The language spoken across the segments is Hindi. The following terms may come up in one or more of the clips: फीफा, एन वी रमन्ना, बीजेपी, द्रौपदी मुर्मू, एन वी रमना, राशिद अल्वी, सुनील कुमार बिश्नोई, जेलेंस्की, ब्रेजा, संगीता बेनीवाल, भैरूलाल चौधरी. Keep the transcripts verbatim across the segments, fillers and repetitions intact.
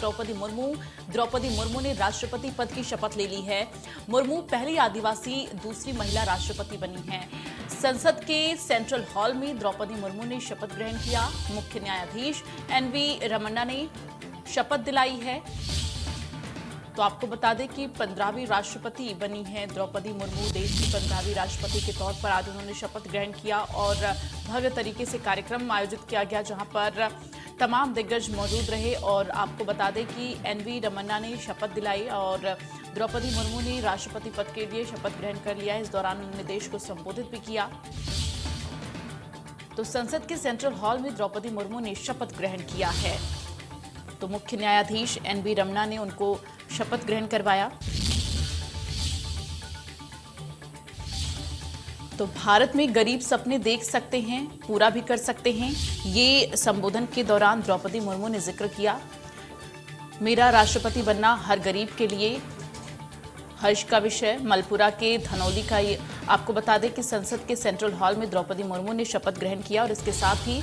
द्रौपदी मुर्मू द्रौपदी मुर्मू ने राष्ट्रपति पद की शपथ ले ली है। मुर्मू पहली आदिवासी दूसरी महिला राष्ट्रपति बनी हैं। संसद के सेंट्रल हॉल में द्रौपदी मुर्मू ने शपथ ग्रहण किया। मुख्य न्यायाधीश एन वी रमना ने शपथ दिलाई है। तो आपको बता दें कि पंद्रहवीं राष्ट्रपति बनी हैं द्रौपदी मुर्मू। देश की पंद्रहवीं राष्ट्रपति के तौर पर आज उन्होंने शपथ ग्रहण किया और भव्य तरीके से कार्यक्रम आयोजित किया गया, जहां पर तमाम दिग्गज मौजूद रहे। और आपको बता दें कि एन वी रमन्ना ने शपथ दिलाई और द्रौपदी मुर्मू ने राष्ट्रपति पद के लिए शपथ ग्रहण कर लिया। इस दौरान उन्होंने देश को संबोधित भी किया। तो संसद के सेंट्रल हॉल में द्रौपदी मुर्मू ने शपथ ग्रहण किया है। तो मुख्य न्यायाधीश एन वी रमना ने उनको शपथ ग्रहण करवाया। तो भारत में गरीब सपने देख सकते हैं, पूरा भी कर सकते हैं, ये संबोधन के दौरान द्रौपदी मुर्मू ने जिक्र किया। मेरा राष्ट्रपति बनना हर गरीब के लिए हर्ष का विषय। मलपुरा के धनौली का ये आपको बता दें कि संसद के सेंट्रल हॉल में द्रौपदी मुर्मू ने शपथ ग्रहण किया और इसके साथ ही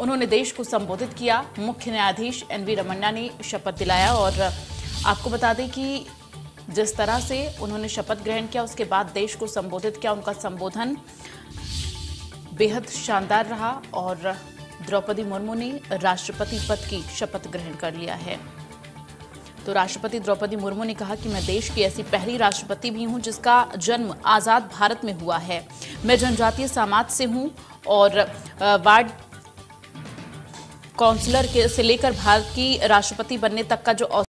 उन्होंने देश को संबोधित किया। मुख्य न्यायाधीश एन वी रमन्ना ने शपथ दिलाया और आपको बता दें कि जिस तरह से उन्होंने शपथ ग्रहण किया उसके बाद देश को संबोधित किया, उनका संबोधन बेहद शानदार रहा और द्रौपदी मुर्मू ने राष्ट्रपति पद की शपथ ग्रहण कर लिया है। तो राष्ट्रपति द्रौपदी मुर्मू ने कहा कि मैं देश की ऐसी पहली राष्ट्रपति भी हूं जिसका जन्म आज़ाद भारत में हुआ है। मैं जनजातीय समाज से हूं और वार्ड काउंसलर से लेकर भारत की राष्ट्रपति बनने तक का जो